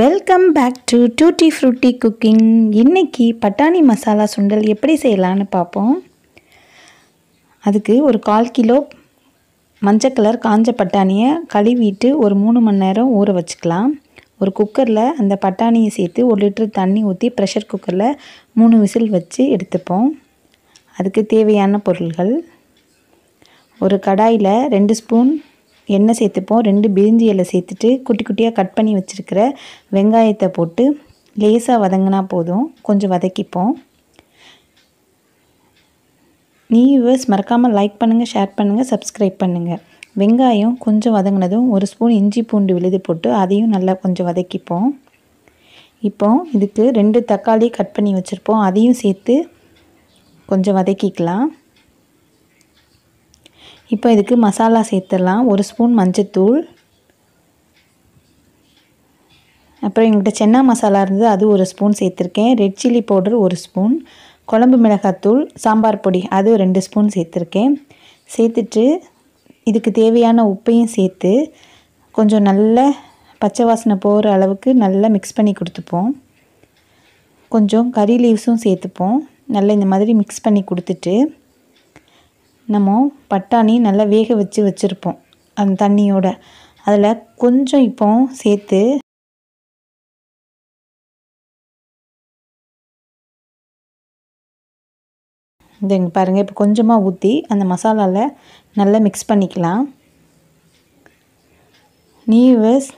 Welcome back to tutti frutti cooking. இன்றைக்கி பட்டாணி மசாலா சுண்டல் எப்படி செய்யலான்னு பார்ப்போம். அதுக்கு ஒரு 1/4 கிலோ மஞ்சள் கலர் காஞ்ச பட்டாணியை கழுவிட்டு ஒரு 3 மணி நேரம் ஊற வச்சுக்கலாம். ஒரு குக்கரில் அந்த பட்டாணியை சேர்த்து 1 லிட்டர் தண்ணி ஊற்றி ப்ரெஷர் குக்கரில் 3 விசில் வச்சு எடுத்துப்போம். அதுக்கு தேவையான பொருட்கள்: ஒரு கடாயில் 2 ஸ்பூன் எண்ணெய் சேர்த்துப்போம். 2 பிரிஞ்சி இலை சேர்த்துட்டு குட்டி குட்டியாக கட் பண்ணி வச்சுருக்கிற வெங்காயத்தை போட்டு லேசாக வதங்கினா போதும், கொஞ்சம் வதக்கிப்போம். நீவர்ஸ் மறக்காமல் லைக் பண்ணுங்கள், ஷேர் பண்ணுங்கள், சப்ஸ்கிரைப் பண்ணுங்கள். வெங்காயம் கொஞ்சம் வதங்கினதும் 1 ஸ்பூன் இஞ்சி பூண்டு விழுது போட்டு அதையும் நல்லா கொஞ்சம் வதக்கிப்போம். இப்போ இதுக்கு 2 தக்காளி கட் பண்ணி வச்சுருப்போம், அதையும் சேர்த்து கொஞ்சம் வதக்கிக்கலாம். இப்போ இதுக்கு மசாலா சேர்த்துடலாம். 1 ஸ்பூன் மஞ்சத்தூள், அப்புறம் எங்கள்கிட்ட சென்னா மசாலா இருந்தது, அது 1 ஸ்பூன் சேர்த்துருக்கேன். ரெட் சில்லி பவுடர் 1 ஸ்பூன், குழம்பு மிளகாத்தூள், சாம்பார் பொடி அது 2 ஸ்பூன் சேர்த்துருக்கேன். சேர்த்துட்டு இதுக்கு தேவையான உப்பையும் சேர்த்து கொஞ்சம் நல்ல பச்சை வாசனை போகிற அளவுக்கு நல்லா மிக்ஸ் பண்ணி கொடுத்துப்போம். கொஞ்சம் கறி லீவ்ஸும் சேர்த்துப்போம். நல்லா இந்த மாதிரி மிக்ஸ் பண்ணி கொடுத்துட்டு நம்ம பட்டாணி நல்லா வேக வச்சுருப்போம் அந்த தண்ணியோட, அதில் கொஞ்சம் இப்போ சேர்த்து இந்த பாருங்கள், இப்போ கொஞ்சமாக ஊற்றி அந்த மசாலாவில் நல்லா மிக்ஸ் பண்ணிக்கலாம். நீவர்ஸ்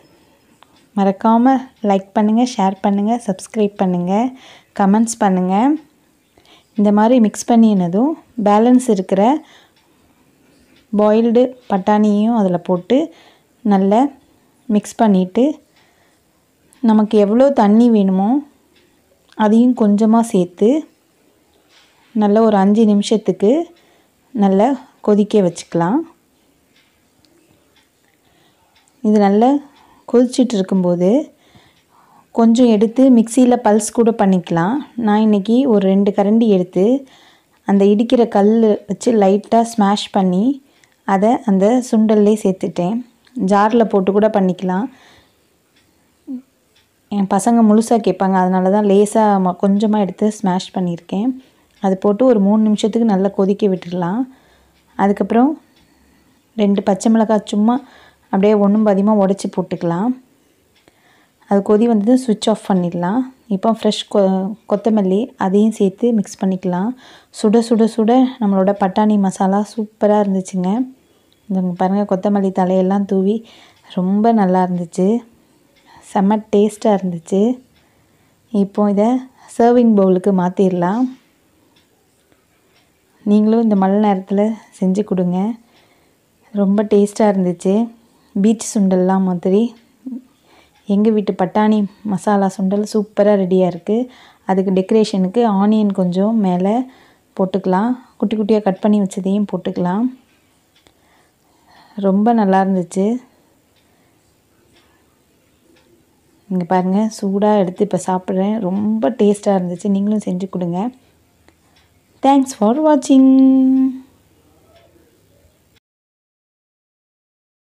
மறக்காமல் லைக் பண்ணுங்கள், ஷேர் பண்ணுங்கள், சப்ஸ்கிரைப் பண்ணுங்கள், கமெண்ட்ஸ் பண்ணுங்கள். இந்த மாதிரி மிக்ஸ் பண்ணினதும் பேலன்ஸ் இருக்கிற பாயில்டு பட்டாணியும் அதில் போட்டு நல்லா மிக்ஸ் பண்ணிவிட்டு நமக்கு எவ்வளோ தண்ணி வேணுமோ அதையும் கொஞ்சமாக சேர்த்து நல்லா ஒரு 5 நிமிஷத்துக்கு நல்லா கொதிக்க வச்சுக்கலாம். இது நல்லா கொதிச்சுட்டு இருக்கும்போது கொஞ்சம் எடுத்து மிக்சியில் பல்ஸ் கூட பண்ணிக்கலாம். நான் இன்றைக்கி ஒரு 2 கரண்டி எடுத்து அந்த இடிக்கிற கல் வச்சு லைட்டாக ஸ்மாஷ் பண்ணி அதை அந்த சுண்டல்லே சேர்த்துட்டேன். ஜாரில் போட்டு கூட பண்ணிக்கலாம். என் பசங்க முழுசாக கேட்பாங்க, அதனால தான் லேசாக கொஞ்சமாக எடுத்து ஸ்மாஷ் பண்ணியிருக்கேன். அது போட்டு ஒரு 3 நிமிஷத்துக்கு நல்லா கொதிக்க விட்டுடலாம். அதுக்கப்புறம் 2 பச்சை மிளகாய் சும்மா அப்படியே ஒன்றும் பாதியமாக உடச்சி போட்டுக்கலாம். அது கொதி வந்தது சுவிட்ச் ஆஃப் பண்ணிடலாம். இப்போ ஃப்ரெஷ் கொத்தமல்லி அதையும் சேர்த்து மிக்ஸ் பண்ணிக்கலாம். சுட சுட சுட நம்மளோட பட்டாணி மசாலா சூப்பராக இருந்துச்சுங்க. இங்கே பாருங்கள், கொத்தமல்லி தலையெல்லாம் தூவி ரொம்ப நல்லா இருந்துச்சு, செம்ம டேஸ்ட்டாக இருந்துச்சு. இப்போ இதை சர்விங் பவுலுக்கு மாற்றிடலாம். நீங்களும் இந்த மழை நேரத்தில் செஞ்சு கொடுங்க, ரொம்ப டேஸ்ட்டாக இருந்துச்சு. பீச் சுண்டல்லாம் மாதிரி எங்கள் வீட்டு பட்டாணி மசாலா சுண்டல் சூப்பராக ரெடியாக இருக்குது. அதுக்கு டெக்கரேஷனுக்கு ஆனியன் கொஞ்சம் மேலே போட்டுக்கலாம், குட்டி குட்டியாக கட் பண்ணி வச்சதையும் போட்டுக்கலாம். ரொம்ப நல்லா இருந்துச்சு. இங்கே பாருங்கள், சூடாக எடுத்து இப்போ சாப்பிட்றேன், ரொம்ப டேஸ்ட்டாக இருந்துச்சு. நீங்களும் செஞ்சு கொடுங்க. தேங்க்ஸ் ஃபார் வாட்சிங்.